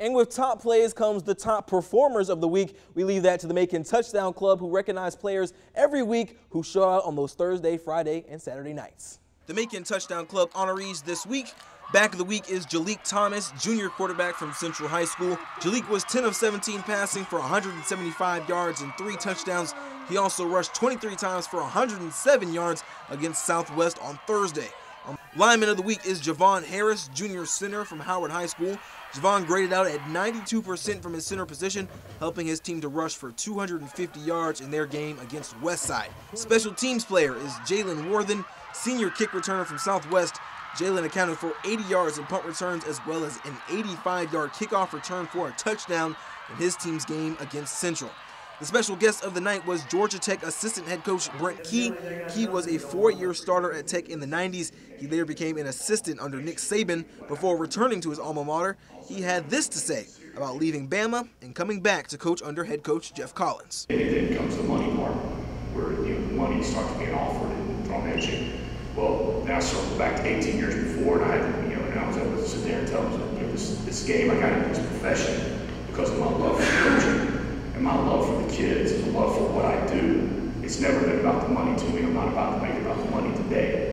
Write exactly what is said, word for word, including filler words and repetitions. And with top plays comes the top performers of the week. We leave that to the Macon Touchdown Club, who recognize players every week who show out on those Thursday, Friday, and Saturday nights. The Macon Touchdown Club honorees this week. Back of the week is Jalik Thomas, junior quarterback from Central High School. Jalik was ten of seventeen passing for one hundred seventy-five yards and three touchdowns. He also rushed twenty-three times for one hundred seven yards against Southwest on Thursday. Lineman of the week is Javon Harris, junior center from Howard High School. Javon graded out at ninety-two percent from his center position, helping his team to rush for two hundred fifty yards in their game against Westside. Special teams player is Jalen Worthen, senior kick returner from Southwest. Jalen accounted for eighty yards in punt returns as well as an eighty-five yard kickoff return for a touchdown in his team's game against Central. The special guest of the night was Georgia Tech assistant head coach Brent Key. Key was a four year starter at Tech in the nineties. He later became an assistant under Nick Saban before returning to his alma mater. He had this to say about leaving Bama and coming back to coach under head coach Jeff Collins. And then comes the money part, where you know, money starts being offered and thrown at you. Well, now circle back to eighteen years before, and I, you know, and I was able to sit there and tell them, you know, this, this game I got into this profession because of my love for coaching. My love for the kids, my love for what I do, it's never been about the money to me. I'm not about to make it about the money today.